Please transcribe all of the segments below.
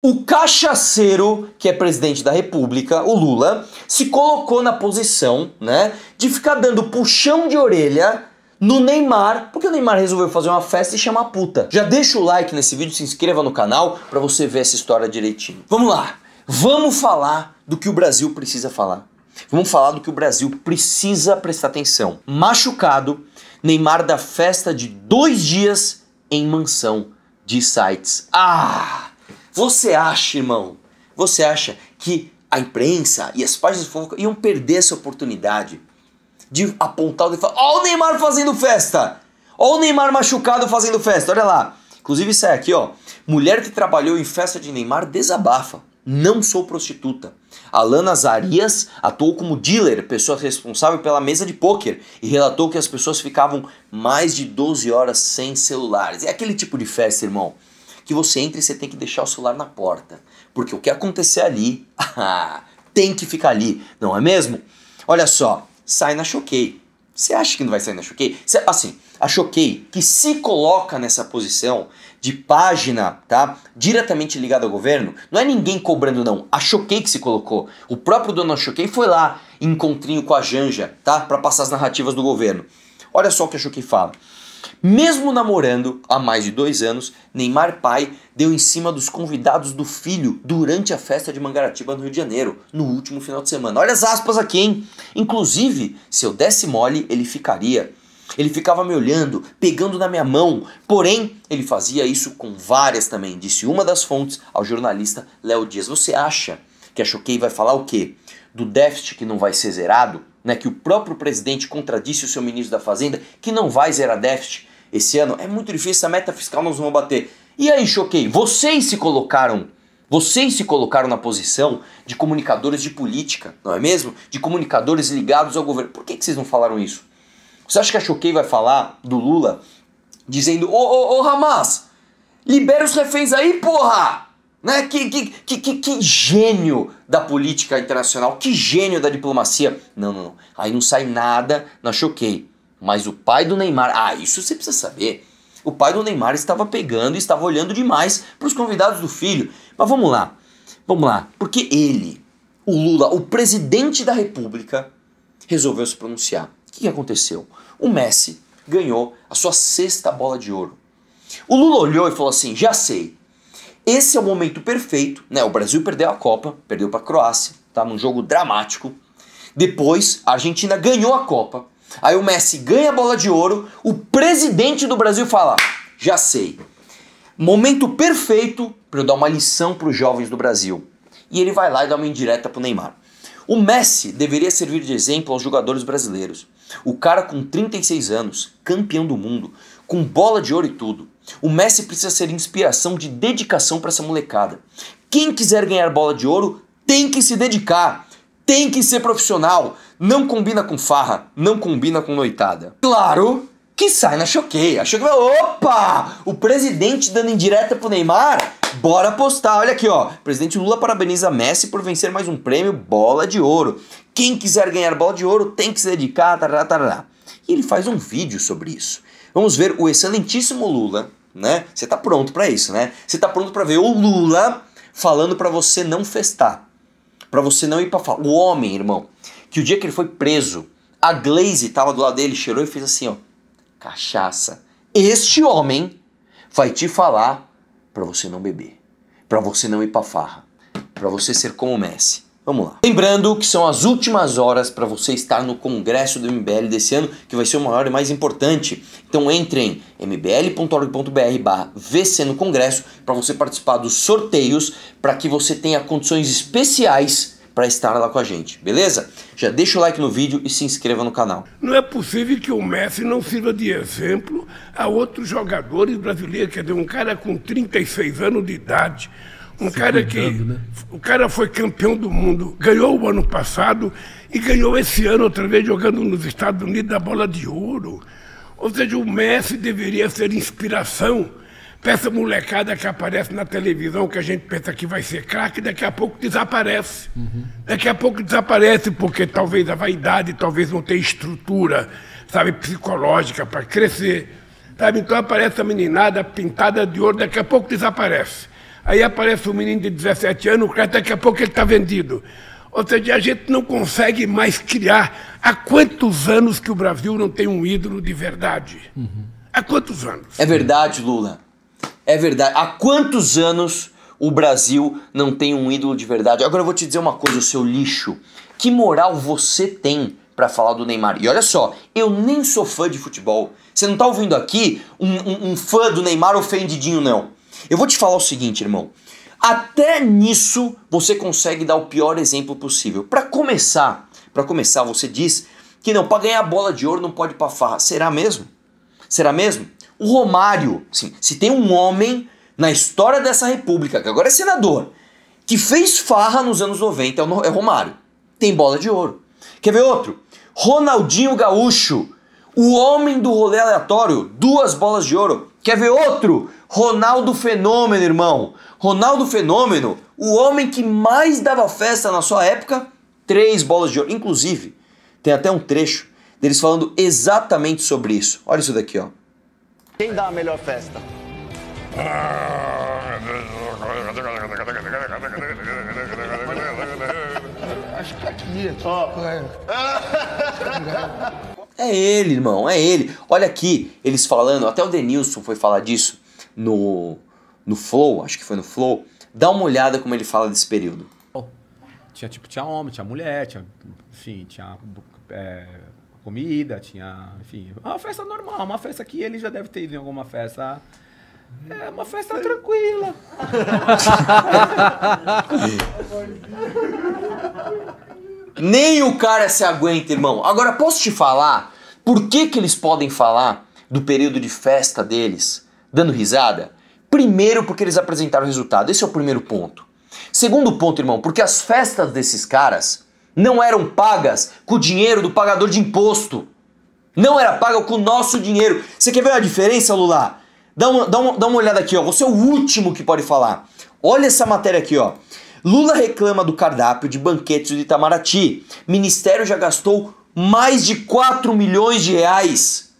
O cachaceiro, que é presidente da república, o Lula, se colocou na posição, né, de ficar dando puxão de orelha no Neymar, porque o Neymar resolveu fazer uma festa e chamar a puta. Já deixa o like nesse vídeo, se inscreva no canal pra você ver essa história direitinho. Vamos lá, vamos falar do que o Brasil precisa falar. Vamos falar do que o Brasil precisa prestar atenção. Machucado, Neymar dá festa de 2 dias em mansão de sites. Ah! Você acha, irmão, você acha que a imprensa e as páginas de fofoca iam perder essa oportunidade de apontar o dedo e falar: ó o Neymar fazendo festa, ó o Neymar machucado fazendo festa, olha lá. Inclusive isso aqui, ó, mulher que trabalhou em festa de Neymar desabafa, não sou prostituta. Alana Zarias atuou como dealer, pessoa responsável pela mesa de pôquer, e relatou que as pessoas ficavam mais de 12 horas sem celulares. É aquele tipo de festa, irmão, que você entra e você tem que deixar o celular na porta. Porque o que acontecer ali, tem que ficar ali, não é mesmo? Olha só, sai na Choquei. Você acha que não vai sair na Choquei? Assim, a Choquei, que se coloca nessa posição de página, tá, diretamente ligada ao governo, não é ninguém cobrando não, a Choquei que se colocou. O próprio dono da Choquei foi lá em encontrinho com a Janja, tá, pra passar as narrativas do governo. Olha só o que a Choquei fala. Mesmo namorando há mais de 2 anos, Neymar pai deu em cima dos convidados do filho durante a festa de Mangaratiba no Rio de Janeiro, no último final de semana. Olha as aspas aqui, hein? Inclusive, se eu desse mole, ele ficaria. Ele ficava me olhando, pegando na minha mão. Porém, ele fazia isso com várias também, disse uma das fontes ao jornalista Léo Dias. Você acha que a Choquei vai falar o quê? Do déficit que não vai ser zerado? Né, que o próprio presidente contradisse o seu ministro da Fazenda, que não vai zerar déficit esse ano. É muito difícil, essa meta fiscal nós vamos bater. E aí, Choquei, vocês se colocaram na posição de comunicadores de política, não é mesmo? De comunicadores ligados ao governo. Por que vocês não falaram isso? Você acha que a Choquei vai falar do Lula dizendo: ô Hamas, libera os reféns aí, porra! Né? Que gênio da política internacional, que gênio da diplomacia. Não. Aí não sai nada na Choquei. Mas o pai do Neymar, isso você precisa saber. O pai do Neymar estava pegando e estava olhando demais para os convidados do filho. Mas vamos lá. Porque ele, o Lula, o presidente da república, resolveu se pronunciar. O que aconteceu? O Messi ganhou a sua 6ª bola de ouro. O Lula olhou e falou assim: já sei. Esse é o momento perfeito, né? O Brasil perdeu a Copa, perdeu para a Croácia, tá? Num jogo dramático. Depois, a Argentina ganhou a Copa. Aí o Messi ganha a bola de ouro. O presidente do Brasil fala: já sei. Momento perfeito para eu dar uma lição para os jovens do Brasil. E ele vai lá e dá uma indireta pro Neymar. O Messi deveria servir de exemplo aos jogadores brasileiros. O cara com 36 anos, campeão do mundo, com bola de ouro e tudo. O Messi precisa ser inspiração de dedicação para essa molecada. Quem quiser ganhar bola de ouro tem que se dedicar, tem que ser profissional. Não combina com farra, não combina com noitada. Claro que sai na Choquei. A Choquei vai: opa, o presidente dando indireta pro Neymar, bora postar. Olha aqui, ó, presidente Lula parabeniza Messi por vencer mais um prêmio bola de ouro. Quem quiser ganhar bola de ouro tem que se dedicar, tarará. E ele faz um vídeo sobre isso. Vamos ver o excelentíssimo Lula, né? Você tá pronto pra isso, né? Você tá pronto pra ver o Lula falando pra você não festar, pra você não ir pra falar. O homem, irmão, que o dia que ele foi preso, a Glaze tava do lado dele, cheirou e fez assim, ó: cachaça. Este homem vai te falar pra você não beber, pra você não ir pra farra, pra você ser como o Messi. Vamos lá. Lembrando que são as últimas horas para você estar no congresso do MBL desse ano, que vai ser o maior e mais importante. Então entrem em mbl.org.br/vc no congresso para você participar dos sorteios, para que você tenha condições especiais para estar lá com a gente, beleza? Já deixa o like no vídeo e se inscreva no canal. Não é possível que o Messi não sirva de exemplo a outros jogadores brasileiros. Quer dizer, um cara com 36 anos de idade, um cara que, né? O cara foi campeão do mundo, ganhou o ano passado e ganhou esse ano outra vez jogando nos Estados Unidos a bola de ouro. Ou seja, o Messi deveria ser inspiração para essa molecada que aparece na televisão, que a gente pensa que vai ser craque, daqui a pouco desaparece. Uhum. Daqui a pouco desaparece porque talvez a vaidade, talvez não tenha estrutura, sabe, psicológica para crescer, sabe? Então aparece a meninada pintada de ouro, daqui a pouco desaparece. Aí aparece um menino de 17 anos, o cara daqui a pouco ele está vendido. Ou seja, a gente não consegue mais criar. Há quantos anos que o Brasil não tem um ídolo de verdade? Uhum. Há quantos anos? É verdade, Lula. É verdade. Há quantos anos o Brasil não tem um ídolo de verdade? Agora eu vou te dizer uma coisa, o seu lixo. Que moral você tem para falar do Neymar? E olha só, eu nem sou fã de futebol. Você não tá ouvindo aqui um fã do Neymar ofendidinho, não. Eu vou te falar o seguinte, irmão. Até nisso você consegue dar o pior exemplo possível. Para começar, você diz que não, para ganhar a bola de ouro não pode ir pra farra. Será mesmo? Será mesmo? O Romário, sim, se tem um homem na história dessa república, que agora é senador, que fez farra nos anos 90, é Romário. Tem bola de ouro. Quer ver outro? Ronaldinho Gaúcho, o homem do rolê aleatório, 2 bolas de ouro. Quer ver outro? Ronaldo Fenômeno, irmão. Ronaldo Fenômeno, o homem que mais dava festa na sua época, 3 bolas de ouro. Inclusive, tem até um trecho deles falando exatamente sobre isso. Olha isso daqui, ó. Quem dá a melhor festa? Acho que tá aqui. É ele, irmão, é ele. Olha aqui, eles falando, até o Denilson foi falar disso no Flow, acho que foi no Flow. Dá uma olhada como ele fala desse período. Tinha homem, tinha mulher, tinha, enfim, tinha comida, tinha, enfim, uma festa normal, uma festa que ele já deve ter ido em alguma festa. É uma festa tranquila. Nem o cara se aguenta, irmão. Agora, posso te falar por que que eles podem falar do período de festa deles dando risada? Primeiro, porque eles apresentaram o resultado. Esse é o primeiro ponto. Segundo ponto, irmão, porque as festas desses caras não eram pagas com o dinheiro do pagador de imposto. Não era paga com o nosso dinheiro. Você quer ver a diferença, Lula? Dá uma olhada aqui, ó. Você é o último que pode falar. Olha essa matéria aqui, ó. Lula reclama do cardápio de banquetes do Itamaraty. Ministério já gastou mais de 4 milhões de reais.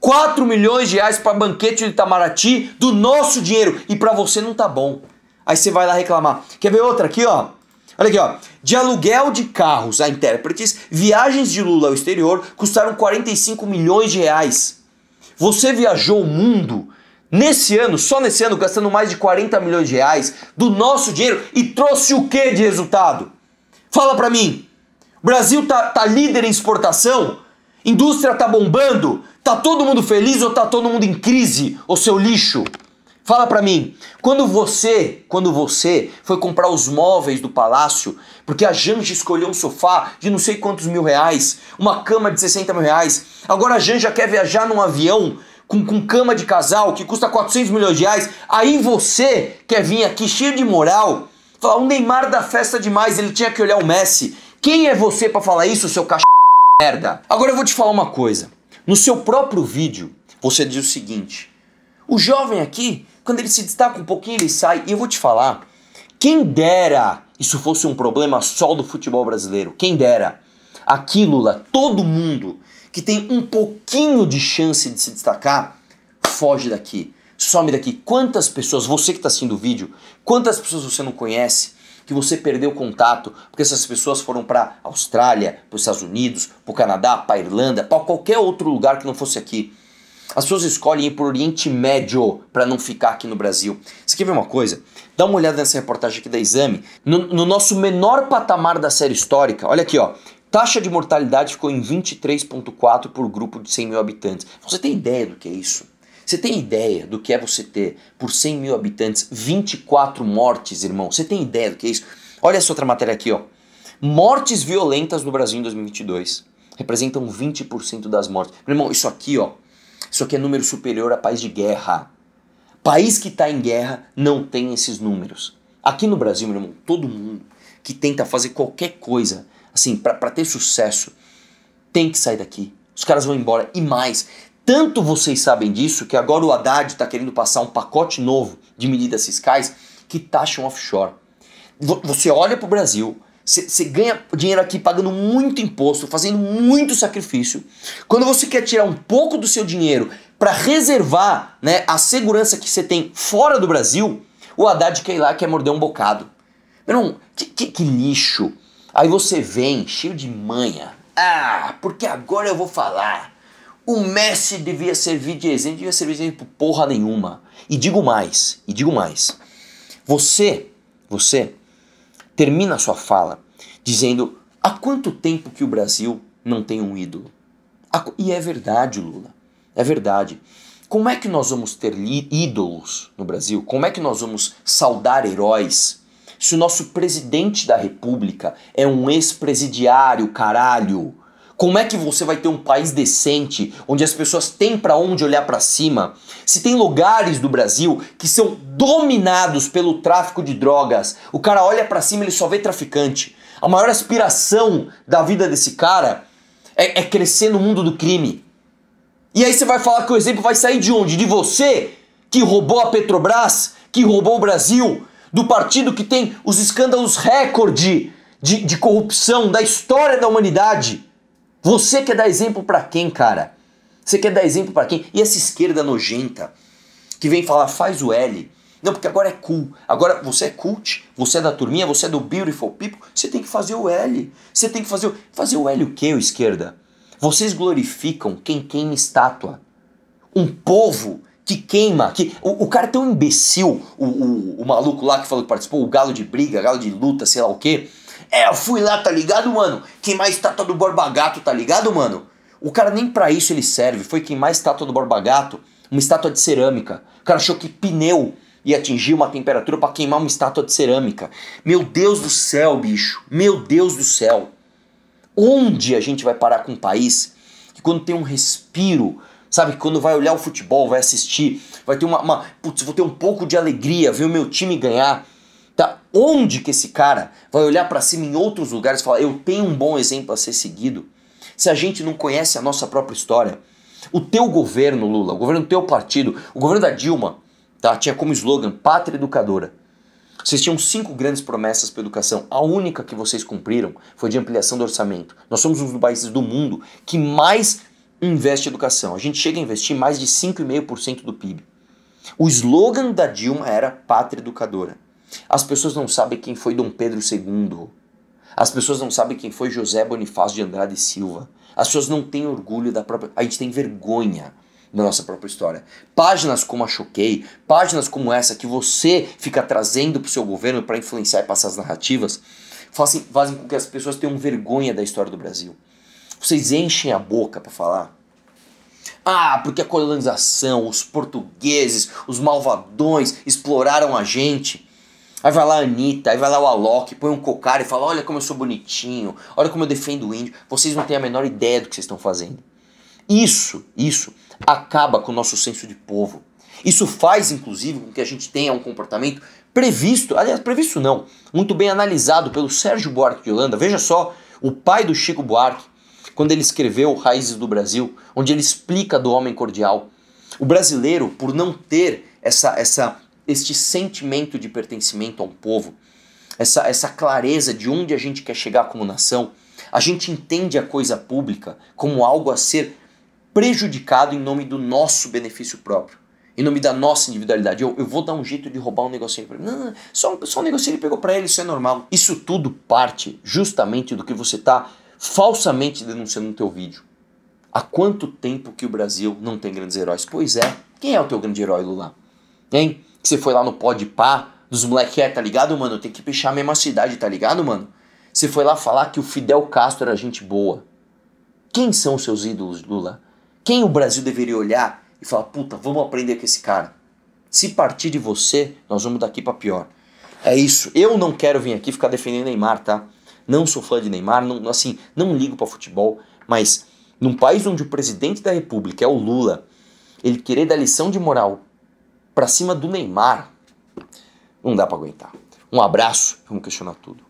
4 milhões de reais para banquete do Itamaraty do nosso dinheiro. E para você não tá bom. Aí você vai lá reclamar. Quer ver outra aqui, ó? Olha aqui, ó. De aluguel de carros a intérpretes, viagens de Lula ao exterior custaram 45 milhões de reais. Você viajou o mundo nesse ano, só nesse ano, gastando mais de 40 milhões de reais do nosso dinheiro e trouxe o que de resultado? Fala pra mim. O Brasil tá líder em exportação? Indústria tá bombando? Tá todo mundo feliz ou tá todo mundo em crise, ô seu lixo? Fala pra mim. Quando você foi comprar os móveis do palácio, porque a Janja escolheu um sofá de não sei quantos mil reais, uma cama de 60 mil reais, agora a Janja quer viajar num avião com cama de casal, que custa 400 milhões de reais, aí você quer vir aqui cheio de moral, falar, o Neymar dá festa demais, ele tinha que olhar o Messi. Quem é você pra falar isso, seu cachorro de merda? Agora eu vou te falar uma coisa. No seu próprio vídeo, você diz o seguinte, o jovem aqui, quando ele se destaca um pouquinho, ele sai, e eu vou te falar, quem dera isso fosse um problema só do futebol brasileiro, quem dera. Aqui, Lula, todo mundo que tem um pouquinho de chance de se destacar, foge daqui, some daqui. Quantas pessoas, você que está assistindo o vídeo, quantas pessoas você não conhece, que você perdeu contato, porque essas pessoas foram para a Austrália, para os Estados Unidos, para o Canadá, para a Irlanda, para qualquer outro lugar que não fosse aqui. As pessoas escolhem ir para o Oriente Médio para não ficar aqui no Brasil. Você quer ver uma coisa? Dá uma olhada nessa reportagem aqui da Exame. No nosso menor patamar da série histórica, olha aqui, ó. Taxa de mortalidade ficou em 23,4 por grupo de 100 mil habitantes. Você tem ideia do que é isso? Você tem ideia do que é você ter, por 100 mil habitantes, 24 mortes, irmão? Você tem ideia do que é isso? Olha essa outra matéria aqui, ó. Mortes violentas no Brasil em 2022 representam 20% das mortes. Meu irmão, isso aqui, ó. Isso aqui é número superior a país de guerra. País que está em guerra não tem esses números. Aqui no Brasil, meu irmão, todo mundo que tenta fazer qualquer coisa assim, pra ter sucesso, tem que sair daqui. Os caras vão embora. E mais, tanto vocês sabem disso, que agora o Haddad tá querendo passar um pacote novo de medidas fiscais que taxam offshore. Você olha pro Brasil, você ganha dinheiro aqui pagando muito imposto, fazendo muito sacrifício. Quando você quer tirar um pouco do seu dinheiro pra reservar, né, a segurança que você tem fora do Brasil, O Haddad quer ir lá, quer morder um bocado. Meu irmão, que lixo. Aí você vem cheio de manha. Ah, porque agora eu vou falar. O Messi devia servir de exemplo, devia servir de exemplo porra nenhuma. E digo mais, Você termina a sua fala dizendo há quanto tempo que o Brasil não tem um ídolo? E é verdade, Lula, é verdade. Como é que nós vamos ter ídolos no Brasil? Como é que nós vamos saudar heróis se o nosso presidente da república é um ex-presidiário, caralho? Como é que você vai ter um país decente, onde as pessoas têm pra onde olhar pra cima, se tem lugares do Brasil que são dominados pelo tráfico de drogas? O cara olha pra cima e ele só vê traficante. A maior aspiração da vida desse cara é crescer no mundo do crime. E aí você vai falar que o exemplo vai sair de onde? De você, que roubou a Petrobras, que roubou o Brasil, do partido que tem os escândalos recorde de corrupção da história da humanidade. Você quer dar exemplo pra quem, cara? Você quer dar exemplo pra quem? E essa esquerda nojenta que vem falar faz o L. Não, porque agora é cool. Agora você é cult, você é da turminha, você é do Beautiful People. Você tem que fazer o L. Você tem que fazer o... Fazer o L o quê, esquerda? Vocês glorificam quem queima estátua. Um povo que queima. O cara é tão imbecil, o maluco lá que falou que participou, o galo de briga, galo de luta, sei lá o quê. É, eu fui lá, tá ligado, mano? Queimar a estátua do Borba Gato, tá ligado, mano? O cara nem pra isso ele serve. Foi queimar a estátua do Borba Gato, uma estátua de cerâmica. O cara achou que pneu ia atingir uma temperatura pra queimar uma estátua de cerâmica. Meu Deus do céu, bicho. Meu Deus do céu. Onde a gente vai parar com um país que quando tem um respiro, sabe? Quando vai olhar o futebol, vai assistir, vai ter uma... Putz, vou ter um pouco de alegria, ver o meu time ganhar... Tá? Onde que esse cara vai olhar pra cima em outros lugares e falar eu tenho um bom exemplo a ser seguido? Se a gente não conhece a nossa própria história. O teu governo, Lula, o governo do teu partido, o governo da Dilma, tá? Tinha como slogan pátria educadora. Vocês tinham 5 grandes promessas para educação. A única que vocês cumpriram foi de ampliação do orçamento. Nós somos um dos países do mundo que mais investe em educação. A gente chega a investir mais de 5,5% do PIB. O slogan da Dilma era pátria educadora. As pessoas não sabem quem foi Dom Pedro II. As pessoas não sabem quem foi José Bonifácio de Andrade Silva. As pessoas não têm orgulho da própria... A gente tem vergonha da nossa própria história. Páginas como a Choquei, páginas como essa que você fica trazendo pro seu governo para influenciar e passar as narrativas, fazem com que as pessoas tenham vergonha da história do Brasil. Vocês enchem a boca para falar... Ah, porque a colonização, os portugueses, os malvadões exploraram a gente... Aí vai lá a Anitta, aí vai lá o Alok, põe um cocar e fala olha como eu sou bonitinho, olha como eu defendo o índio. Vocês não têm a menor ideia do que vocês estão fazendo. Isso acaba com o nosso senso de povo. Isso faz, inclusive, com que a gente tenha um comportamento previsto, aliás, previsto não, muito bem analisado pelo Sérgio Buarque de Holanda. Veja só, o pai do Chico Buarque, quando ele escreveu Raízes do Brasil, onde ele explica do homem cordial. O brasileiro, por não ter este sentimento de pertencimento a um povo, essa clareza de onde a gente quer chegar como nação, a gente entende a coisa pública como algo a ser prejudicado em nome do nosso benefício próprio, em nome da nossa individualidade. Eu vou dar um jeito de roubar um negocinho pra ele. Não, não, só um negocinho ele pegou pra ele, isso é normal. Isso tudo parte justamente do que você tá falsamente denunciando no teu vídeo. Há quanto tempo que o Brasil não tem grandes heróis? Pois é, quem é o teu grande herói, Lula? Hein? Que você foi lá no pó de pá dos moleque, tá ligado, mano? Tem que pichar a mesma cidade, tá ligado, mano? Você foi lá falar que o Fidel Castro era gente boa. Quem são os seus ídolos, Lula? Quem o Brasil deveria olhar e falar, puta, vamos aprender com esse cara? Se partir de você, nós vamos daqui pra pior. É isso. Eu não quero vir aqui ficar defendendo Neymar, tá? Não sou fã de Neymar, não, assim, não ligo pra futebol, mas num país onde o presidente da república é o Lula, ele querer dar lição de moral pra cima do Neymar, não dá pra aguentar. Um abraço, vamos questionar tudo.